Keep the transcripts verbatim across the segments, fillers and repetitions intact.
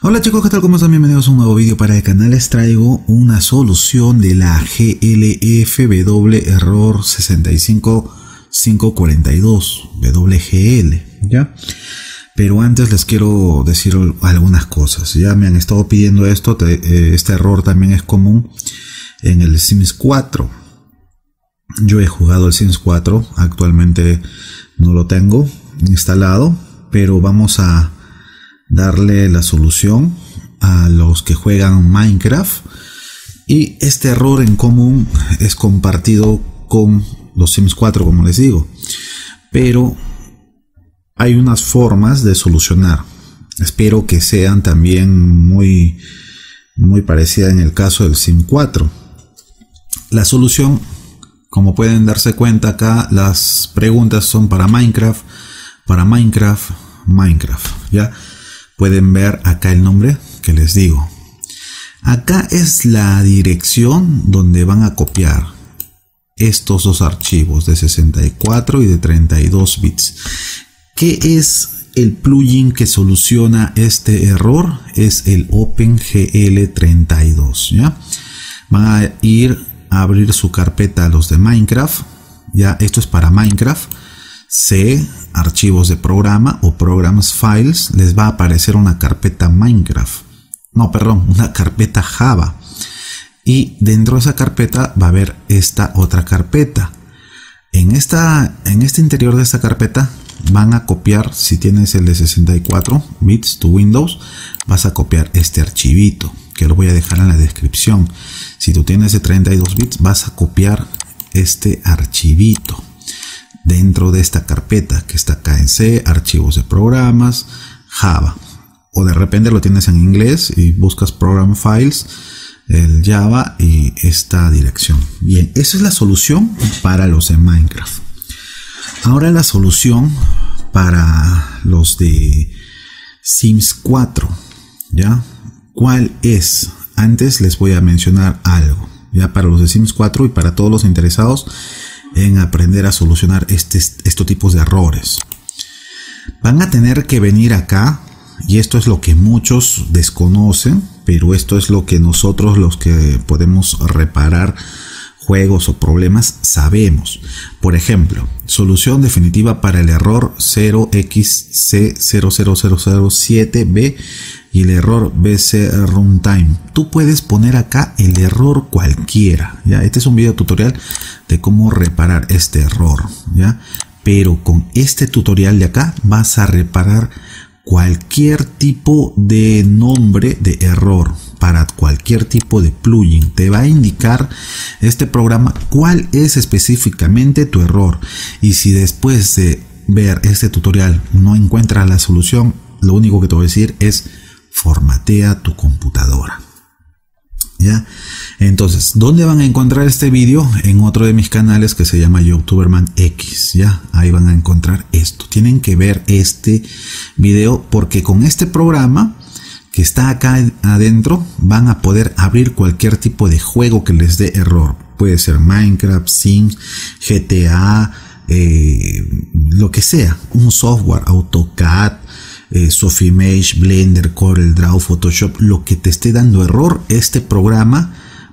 Hola chicos, ¿qué tal? ¿Cómo están? Bienvenidos a un nuevo vídeo para el canal. Les traigo una solución de la G L F W error seis cinco cinco cuatro dos W G L, ¿ya? Pero antes les quiero decir algunas cosas. Ya me han estado pidiendo esto. Este error también es común en el Sims cuatro. Yo he jugado el Sims cuatro. Actualmente no lo tengo instalado, pero vamos a darle la solución a los que juegan Minecraft. Y este error en común es compartido con los Sims cuatro, como les digo, pero hay unas formas de solucionar. Espero que sean también muy muy parecidas en el caso del Sims cuatro. La solución, como pueden darse cuenta acá, las preguntas son para Minecraft, para Minecraft, Minecraft, ¿ya? Pueden ver acá el nombre que les digo. Acá es la dirección donde van a copiar estos dos archivos de sesenta y cuatro y de treinta y dos bits. ¿Qué es el plugin que soluciona este error? Es el OpenGL treinta y dos, ¿ya? Van a ir a abrir su carpeta los de Minecraft, ya, esto es para Minecraft. C, archivos de programa o programs files, les va a aparecer una carpeta Minecraft, no, perdón, una carpeta Java, y dentro de esa carpeta va a haber esta otra carpeta. En esta, en este interior de esta carpeta van a copiar, si tienes el de sesenta y cuatro bits tu Windows, vas a copiar este archivito que lo voy a dejar en la descripción. Si tú tienes de treinta y dos bits, vas a copiar este archivito dentro de esta carpeta que está acá en C, archivos de programas, Java, o de repente lo tienes en inglés y buscas program files, el Java y esta dirección. Bien, esa es la solución para los de Minecraft. Ahora la solución para los de Sims cuatro, ¿ya? ¿Cuál es? Antes les voy a mencionar algo, ya, para los de Sims cuatro y para todos los interesados en aprender a solucionar este, estos tipos de errores. Van a tener que venir acá, y esto es lo que muchos desconocen, pero esto es lo que nosotros, los que podemos reparar juegos o problemas, sabemos. Por ejemplo, solución definitiva para el error cero X C cero cero cero cero siete B y el error B C Runtime. Tú puedes poner acá el error cualquiera, ¿ya? Este es un video tutorial de cómo reparar este error, ¿ya? Pero con este tutorial de acá vas a reparar cualquier tipo de nombre de error para cualquier tipo de plugin. Te va a indicar este programa cuál es específicamente tu error, y si después de ver este tutorial no encuentras la solución, lo único que te voy a decir es formatea tu computadora, ¿ya? Entonces, ¿dónde van a encontrar este vídeo? En otro de mis canales que se llama YouTuberman X, ¿ya? Ahí van a encontrar esto. Tienen que ver este vídeo porque con este programa que está acá adentro van a poder abrir cualquier tipo de juego que les dé error. Puede ser Minecraft, Sims, G T A, eh, lo que sea. Un software, AutoCAD, Eh, Sofimage, Blender, Corel Draw, Photoshop, lo que te esté dando error, este programa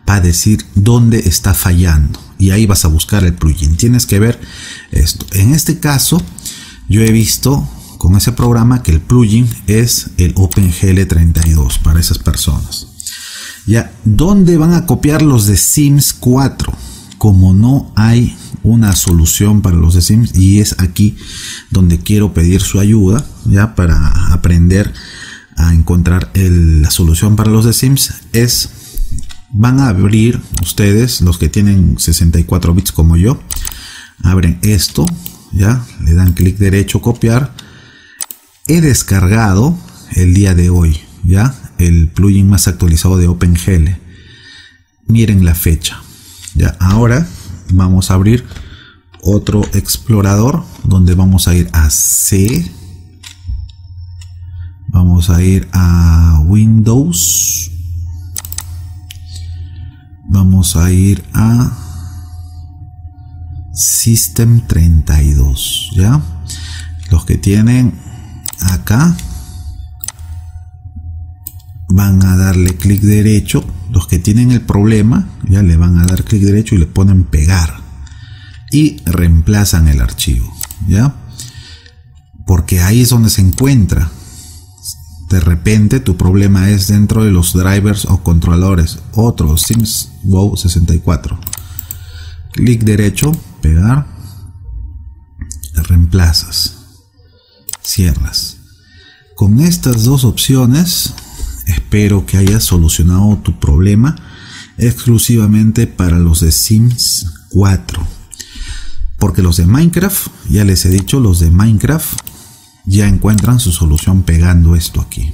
va a decir dónde está fallando y ahí vas a buscar el plugin. Tienes que ver esto. En este caso, yo he visto con ese programa que el plugin es el OpenGL treinta y dos para esas personas. Ya, ¿dónde van a copiar los de Sims cuatro? Como no hay una solución para los de Sims, y es aquí donde quiero pedir su ayuda, ya, para aprender a encontrar el, la solución para los de Sims, es van a abrir ustedes, los que tienen sesenta y cuatro bits como yo, abren esto, ya, le dan clic derecho, copiar. He descargado el día de hoy, ya, el plugin más actualizado de OpenGL. Miren la fecha, ya. Ahora vamos a abrir otro explorador donde vamos a ir a C, vamos a ir a Windows, vamos a ir a System treinta y dos, ya, los que tienen acá van a darle clic derecho. Los que tienen el problema ya le van a dar clic derecho y le ponen pegar y reemplazan el archivo, ya, porque ahí es donde se encuentra. De repente tu problema es dentro de los drivers o controladores. Otro Sims Wow sesenta y cuatro, clic derecho, pegar, reemplazas, cierras. Con estas dos opciones espero que hayas solucionado tu problema exclusivamente para los de Sims cuatro, porque los de Minecraft, ya les he dicho, los de Minecraft ya encuentran su solución pegando esto aquí.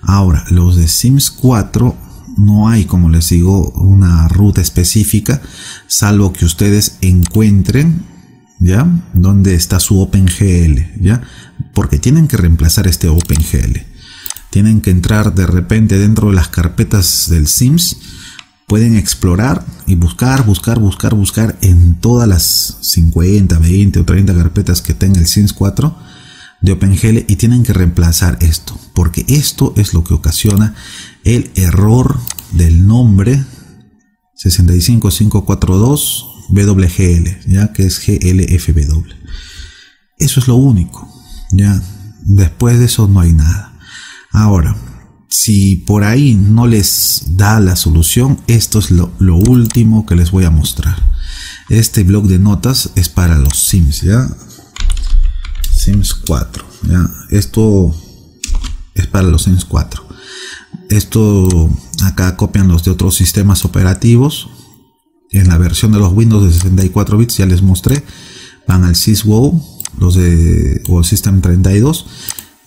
Ahora, los de Sims cuatro no hay, como les digo, una ruta específica, salvo que ustedes encuentren ya donde está su OpenGL, ya, porque tienen que reemplazar este OpenGL. Tienen que entrar de repente dentro de las carpetas del Sims, pueden explorar y buscar, buscar, buscar, buscar en todas las cincuenta, veinte o treinta carpetas que tenga el Sims cuatro de OpenGL y tienen que reemplazar esto, porque esto es lo que ocasiona el error del nombre seis cinco cinco cuatro dos W G L, ya que es G L F W. Eso es lo único, ya, después de eso no hay nada. Ahora, si por ahí no les da la solución, esto es lo, lo último que les voy a mostrar. Este blog de notas es para los Sims, ya, Sims cuatro, ya, esto es para los Sims cuatro. Esto acá copian los de otros sistemas operativos. En la versión de los Windows de sesenta y cuatro bits ya les mostré, van al SysWow, los de World System treinta y dos,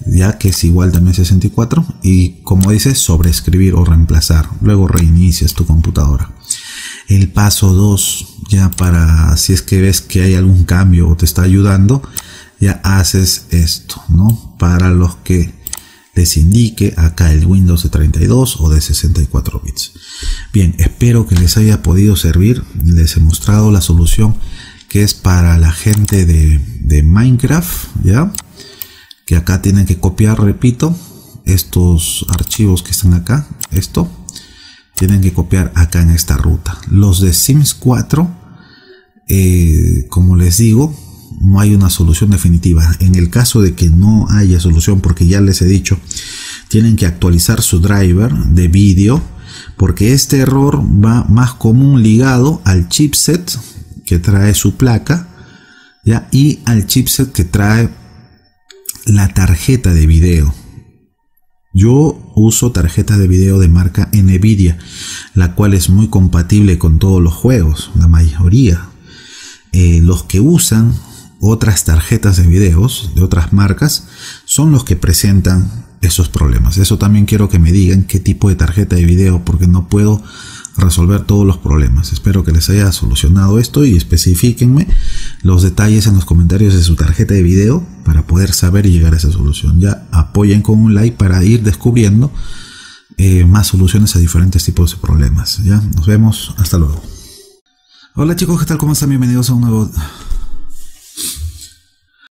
ya que es igual también sesenta y cuatro, y como dice, sobreescribir o reemplazar, luego reinicias tu computadora. El paso dos, ya para si es que ves que hay algún cambio o te está ayudando, ya haces esto, ¿no? Para los que les indique acá el Windows de treinta y dos o de sesenta y cuatro bits. Bien, espero que les haya podido servir. Les he mostrado la solución que es para la gente de, de Minecraft, ya, que acá tienen que copiar, repito, estos archivos que están acá, esto tienen que copiar acá en esta ruta. Los de Sims cuatro, eh, como les digo, no hay una solución definitiva. En el caso de que no haya solución, porque ya les he dicho, tienen que actualizar su driver de vídeo, porque este error va más común ligado al chipset que trae su placa, ¿ya? Y al chipset que trae la tarjeta de vídeo. Yo uso tarjeta de vídeo de marca Nvidia, la cual es muy compatible con todos los juegos, la mayoría. Eh, los que usan otras tarjetas de videos de otras marcas son los que presentan esos problemas. Eso también quiero que me digan qué tipo de tarjeta de video, porque no puedo resolver todos los problemas. Espero que les haya solucionado esto y especifíquenme los detalles en los comentarios de su tarjeta de video para poder saber y llegar a esa solución. Ya, apoyen con un like para ir descubriendo eh, más soluciones a diferentes tipos de problemas. Ya, nos vemos, hasta luego. Hola chicos, ¿qué tal? ¿Cómo están? Bienvenidos a un nuevo...